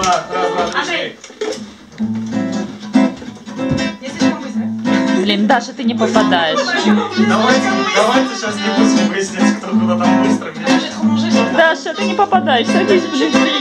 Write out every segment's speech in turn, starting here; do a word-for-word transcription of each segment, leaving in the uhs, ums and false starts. два, раз, два, три, четыре. Я слишком быстро. Блин, Даша, ты не попадаешь. Давайте, давайте сейчас не будем выяснять, кто куда там быстро. Даша, ты не попадаешь, садись ближе.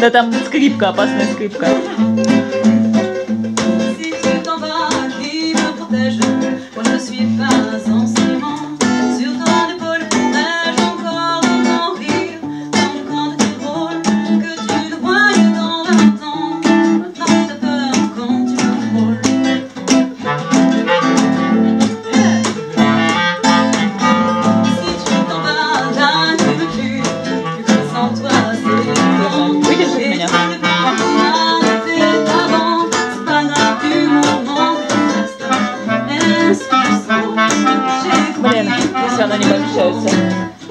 Да там скрипка, опасная скрипка. Она не помещается.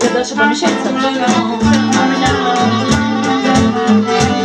Я даже помещается. Thank you.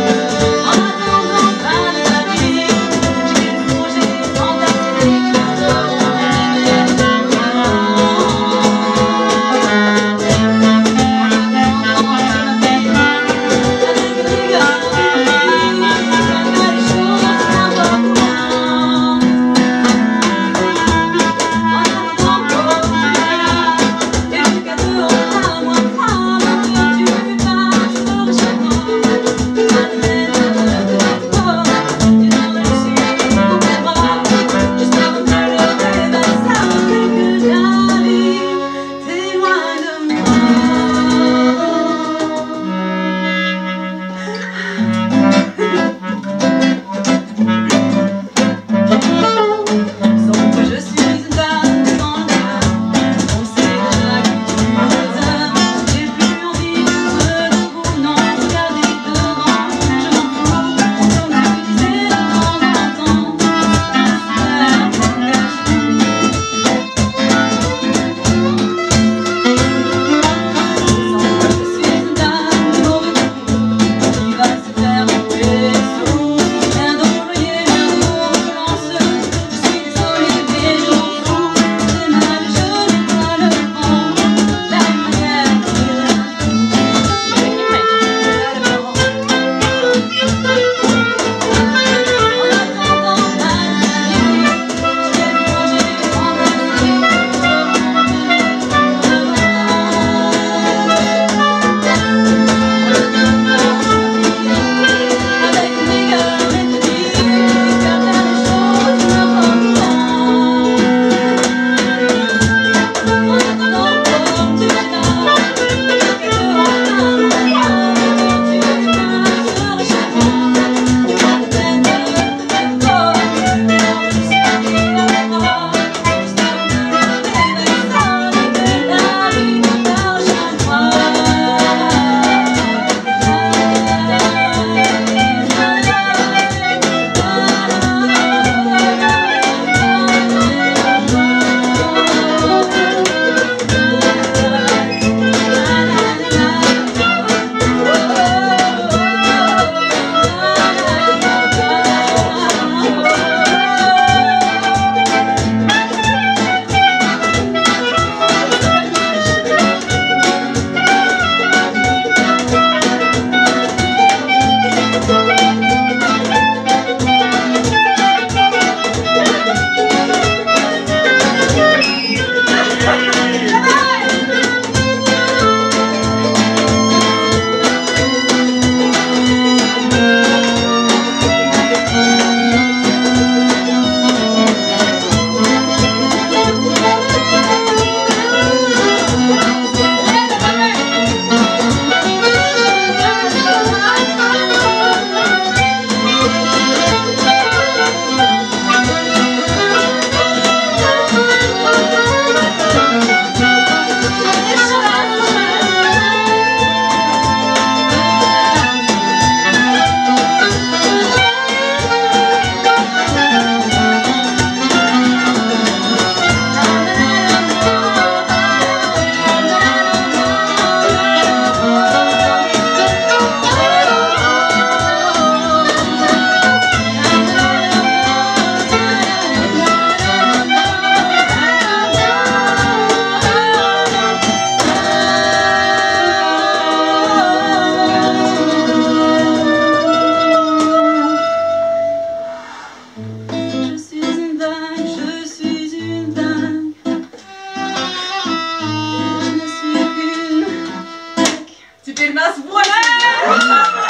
Теперь нас восемь!